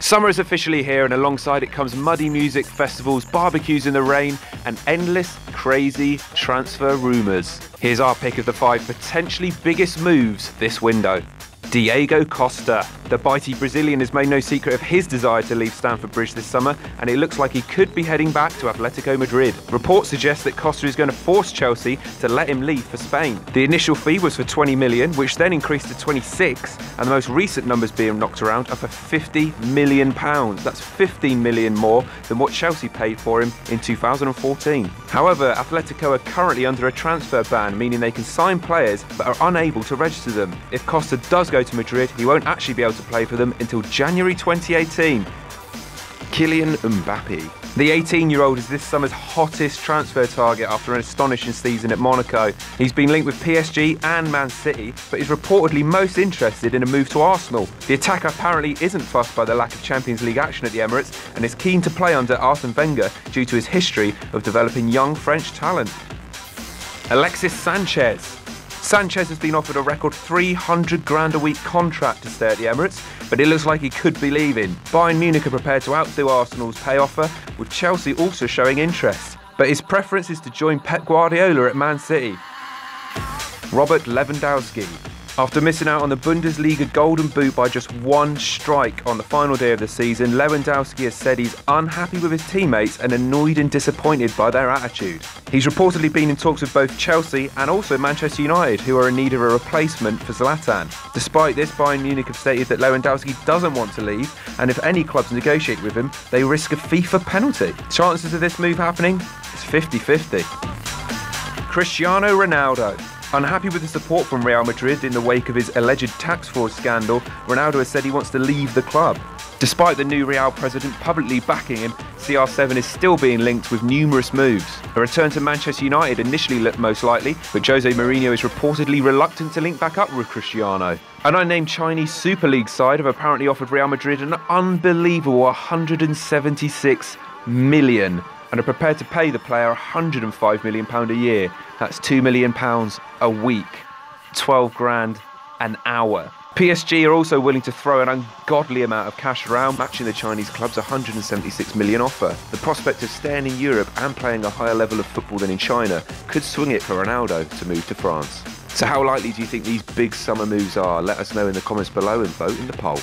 Summer is officially here, and alongside it comes muddy music, festivals, barbecues in the rain, and endless crazy transfer rumours. Here's our pick of the 5 potentially biggest moves this window. Diego Costa. The bitey Brazilian has made no secret of his desire to leave Stamford Bridge this summer, and it looks like he could be heading back to Atletico Madrid. Reports suggest that Costa is going to force Chelsea to let him leave for Spain. The initial fee was for 20 million, which then increased to 26, and the most recent numbers being knocked around are for 50 million pounds. That's 15 million more than what Chelsea paid for him in 2014. However, Atletico are currently under a transfer ban, meaning they can sign players but are unable to register them. If Costa does go to Madrid, he won't actually be able to play for them until January 2018. Kylian Mbappe. The 18-year-old is this summer's hottest transfer target after an astonishing season at Monaco. He's been linked with PSG and Man City, but is reportedly most interested in a move to Arsenal. The attacker apparently isn't fussed by the lack of Champions League action at the Emirates and is keen to play under Arsene Wenger due to his history of developing young French talent. Alexis Sanchez. Sanchez has been offered a record 300 grand a week contract to stay at the Emirates, but it looks like he could be leaving. Bayern Munich are prepared to outdo Arsenal's pay offer, with Chelsea also showing interest. But his preference is to join Pep Guardiola at Man City. Robert Lewandowski. After missing out on the Bundesliga golden boot by just one strike on the final day of the season, Lewandowski has said he's unhappy with his teammates and annoyed and disappointed by their attitude. He's reportedly been in talks with both Chelsea and also Manchester United, who are in need of a replacement for Zlatan. Despite this, Bayern Munich have stated that Lewandowski doesn't want to leave, and if any clubs negotiate with him, they risk a FIFA penalty. Chances of this move happening? It's 50-50. Cristiano Ronaldo. Unhappy with the support from Real Madrid in the wake of his alleged tax fraud scandal, Ronaldo has said he wants to leave the club. Despite the new Real president publicly backing him, CR7 is still being linked with numerous moves. A return to Manchester United initially looked most likely, but Jose Mourinho is reportedly reluctant to link back up with Cristiano. An unnamed Chinese Super League side have apparently offered Real Madrid an unbelievable 176 million. And are prepared to pay the player £105 million a year. That's £2 million a week, 12 grand an hour. PSG are also willing to throw an ungodly amount of cash around, matching the Chinese club's £176 million offer. The prospect of staying in Europe and playing a higher level of football than in China could swing it for Ronaldo to move to France. So how likely do you think these big summer moves are? Let us know in the comments below and vote in the poll.